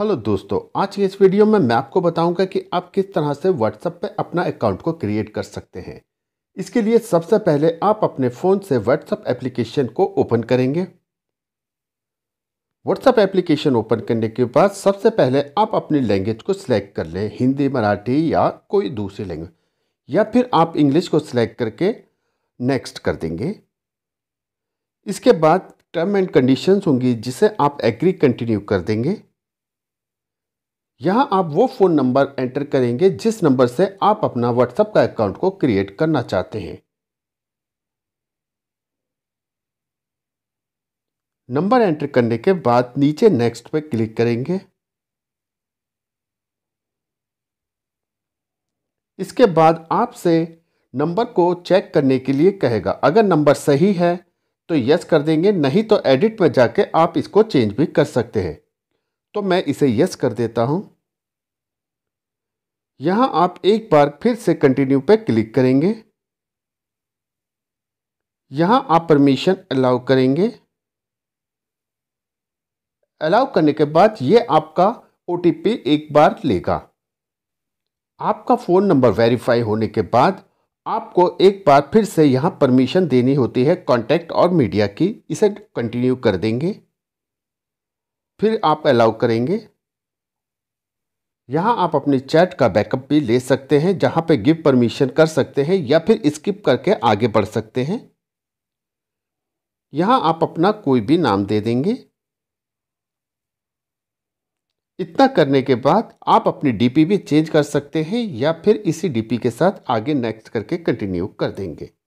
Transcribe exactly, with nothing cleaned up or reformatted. Hello दोस्तों, आज के इस वीडियो में मैं आपको बताऊंगा कि आप किस तरह से WhatsApp पे अपना अकाउंट को क्रिएट कर सकते हैं। इसके लिए सबसे पहले आप अपने फ़ोन से WhatsApp एप्लीकेशन को ओपन करेंगे। WhatsApp एप्लीकेशन ओपन करने के बाद सबसे पहले आप अपनी लैंग्वेज को सिलेक्ट कर लें, हिंदी, मराठी या कोई दूसरी लैंग्वेज, या फिर आप इंग्लिश को सिलेक्ट करके नेक्स्ट कर देंगे। इसके बाद टर्म एंड कंडीशंस होंगी जिसे आप एग्री कंटिन्यू कर देंगे। यहाँ आप वो फ़ोन नंबर एंटर करेंगे जिस नंबर से आप अपना WhatsApp का अकाउंट को क्रिएट करना चाहते हैं। नंबर एंटर करने के बाद नीचे नेक्स्ट पे क्लिक करेंगे। इसके बाद आपसे नंबर को चेक करने के लिए कहेगा। अगर नंबर सही है तो यस कर देंगे, नहीं तो एडिट में जाके आप इसको चेंज भी कर सकते हैं। तो मैं इसे यस कर देता हूं। यहां आप एक बार फिर से कंटिन्यू पे क्लिक करेंगे। यहां आप परमिशन अलाउ करेंगे। अलाउ करने के बाद ये आपका ओ टी पी एक बार लेगा। आपका फ़ोन नंबर वेरीफाई होने के बाद आपको एक बार फिर से यहां परमिशन देनी होती है कॉन्टैक्ट और मीडिया की। इसे कंटिन्यू कर देंगे, फिर आप अलाउ करेंगे। यहाँ आप अपनी चैट का बैकअप भी ले सकते हैं, जहाँ पे गिव परमिशन कर सकते हैं या फिर स्किप करके आगे बढ़ सकते हैं। यहाँ आप अपना कोई भी नाम दे देंगे। इतना करने के बाद आप अपनी डीपी भी चेंज कर सकते हैं या फिर इसी डीपी के साथ आगे नेक्स्ट करके कंटिन्यू कर देंगे।